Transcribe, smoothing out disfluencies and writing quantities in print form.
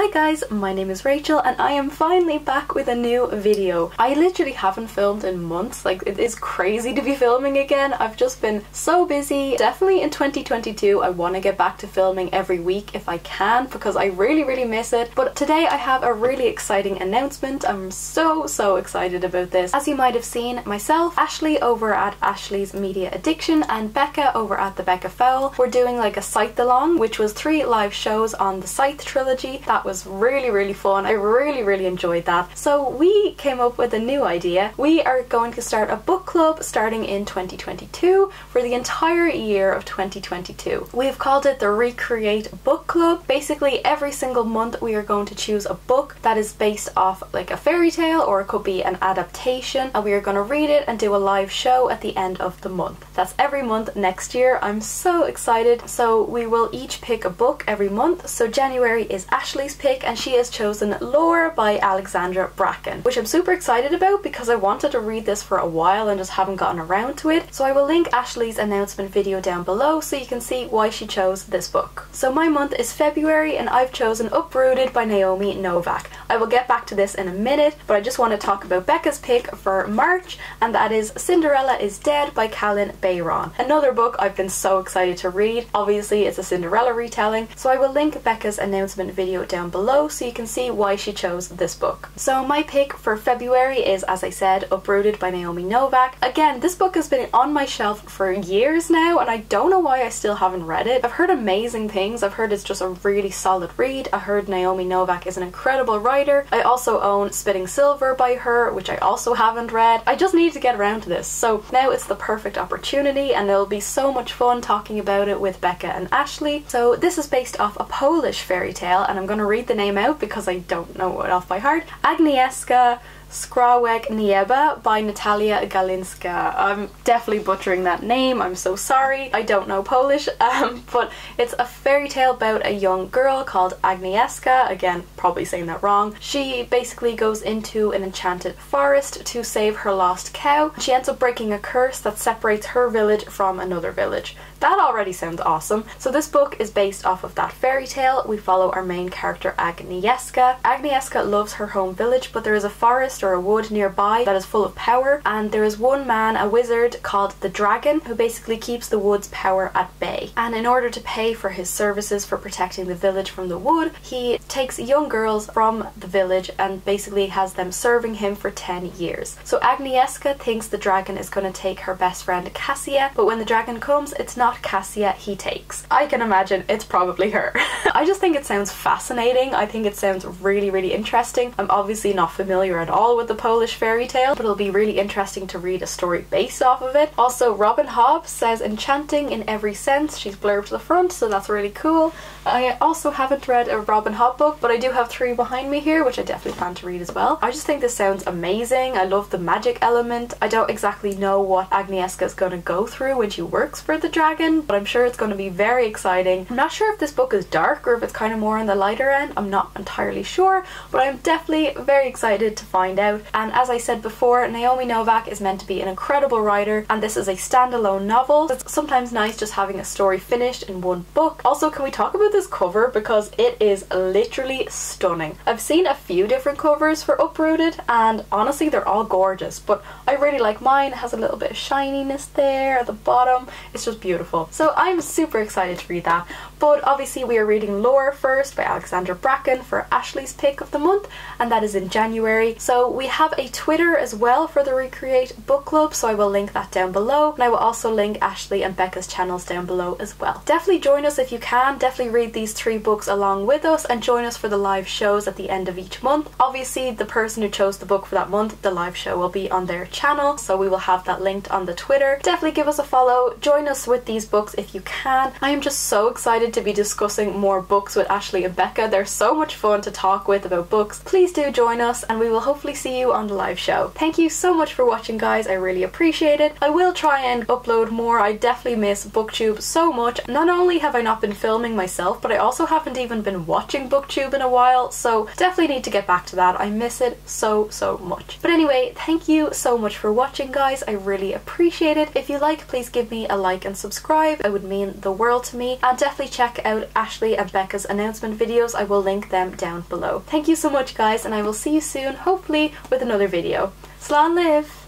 Hi guys, my name is Rachel and I am finally back with a new video. I literally haven't filmed in months, like it is crazy to be filming again. I've just been so busy. Definitely in 2022 I want to get back to filming every week if I can because I really miss it. But today I have a really exciting announcement. I'm so excited about this. As you might have seen, myself, Ashley over at Ashley's Media Addiction and Becca over at the Becca Fowl, we're doing like a scythe-along, which was 3 live shows on the Scythe trilogy. That was really fun. I really enjoyed that. So we came up with a new idea. We are going to start a book club starting in 2022 for the entire year of 2022. We have called it the Recreate Book Club. Basically every single month we are going to choose a book that is based off like a fairy tale, or it could be an adaptation, and we are going to read it and do a live show at the end of the month. That's every month next year. I'm so excited. So we will each pick a book every month. So January is Ashley's pick and she has chosen Lore by Alexandra Bracken, which I'm super excited about because I wanted to read this for a while and just haven't gotten around to it. So I will link Ashley's announcement video down below so you can see why she chose this book. So my month is February and I've chosen Uprooted by Naomi Novik. I will get back to this in a minute, but I just want to talk about Becca's pick for March, and that is Cinderella is Dead by Kaylynn Bayron. Another book I've been so excited to read. Obviously it's a Cinderella retelling, so I will link Becca's announcement video down below so you can see why she chose this book. So my pick for February is, as I said, Uprooted by Naomi Novik. Again, this book has been on my shelf for years now and I don't know why I still haven't read it. I've heard amazing things. I've heard it's just a really solid read. I heard Naomi Novik is an incredible writer. I also own Spitting Silver by her, which I also haven't read. I just need to get around to this, so now it's the perfect opportunity and it'll be so much fun talking about it with Becca and Ashley. So this is based off a Polish fairy tale and I'm going to read the name out because I don't know it off by heart. Agnieszka Skraweg Nieba by Natalia Galinska. I'm definitely butchering that name, I'm so sorry. I don't know Polish, but it's a fairy tale about a young girl called Agnieszka, again probably saying that wrong. She basically goes into an enchanted forest to save her lost cow. She ends up breaking a curse that separates her village from another village. That already sounds awesome. So this book is based off of that fairy tale. We follow our main character Agnieszka. Agnieszka loves her home village, but there is a forest or a wood nearby that is full of power, and there is one man, a wizard called the Dragon, who basically keeps the wood's power at bay. And in order to pay for his services for protecting the village from the wood, he takes young girls from the village and basically has them serving him for 10 years. So Agnieszka thinks the Dragon is going to take her best friend Cassia, but when the Dragon comes, it's not Cassia he takes. I can imagine it's probably her. I just think it sounds fascinating. I think it sounds really interesting. I'm obviously not familiar at all with the Polish fairy tale, but it'll be really interesting to read a story based off of it. Also, Robin Hobb says enchanting in every sense. She's blurbed the front, so that's really cool. I also haven't read a Robin Hobb book, but I do have 3 behind me here, which I definitely plan to read as well. I just think this sounds amazing. I love the magic element. I don't exactly know what Agnieszka is going to go through when she works for the Dragon, but I'm sure it's going to be very exciting. I'm not sure if this book is dark or if it's kind of more on the lighter end. I'm not entirely sure, but I'm definitely very excited to find out. And as I said before, Naomi Novik is meant to be an incredible writer, and this is a standalone novel. It's sometimes nice just having a story finished in one book. Also, can we talk about this cover, because it is literally stunning. I've seen a few different covers for Uprooted and honestly they're all gorgeous, but I really like mine. It has a little bit of shininess there at the bottom. It's just beautiful. So I'm super excited to read that. But obviously we are reading Lore first by Alexandra Bracken for Ashley's pick of the month, and that is in January. So we have a Twitter as well for the Recreate Book Club, so I will link that down below, and I will also link Ashley and Becca's channels down below as well. Definitely join us if you can. Definitely read these 3 books along with us and join us for the live shows at the end of each month. Obviously the person who chose the book for that month, the live show will be on their channel, so we will have that linked on the Twitter. Definitely give us a follow, join us with these books if you can. I am just so excited to be discussing more books with Ashley and Becca. They're so much fun to talk with about books. Please do join us and we will hopefully see you on the live show. Thank you so much for watching, guys. I really appreciate it. I will try and upload more. I definitely miss BookTube so much. Not only have I not been filming myself, but I also haven't even been watching BookTube in a while, so definitely need to get back to that. I miss it so much. But anyway, thank you so much for watching, guys. I really appreciate it. If you like, please give me a like and subscribe. It would mean the world to me. And definitely check out Ashley and Becca's announcement videos. I will link them down below. Thank you so much, guys, and I will see you soon, hopefully with another video. Slán live!